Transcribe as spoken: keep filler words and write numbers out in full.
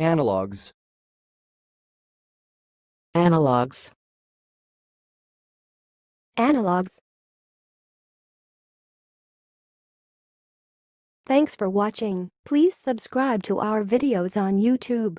Analogues. Analogues. Analogues. Thanks for watching. Please subscribe to our videos on YouTube.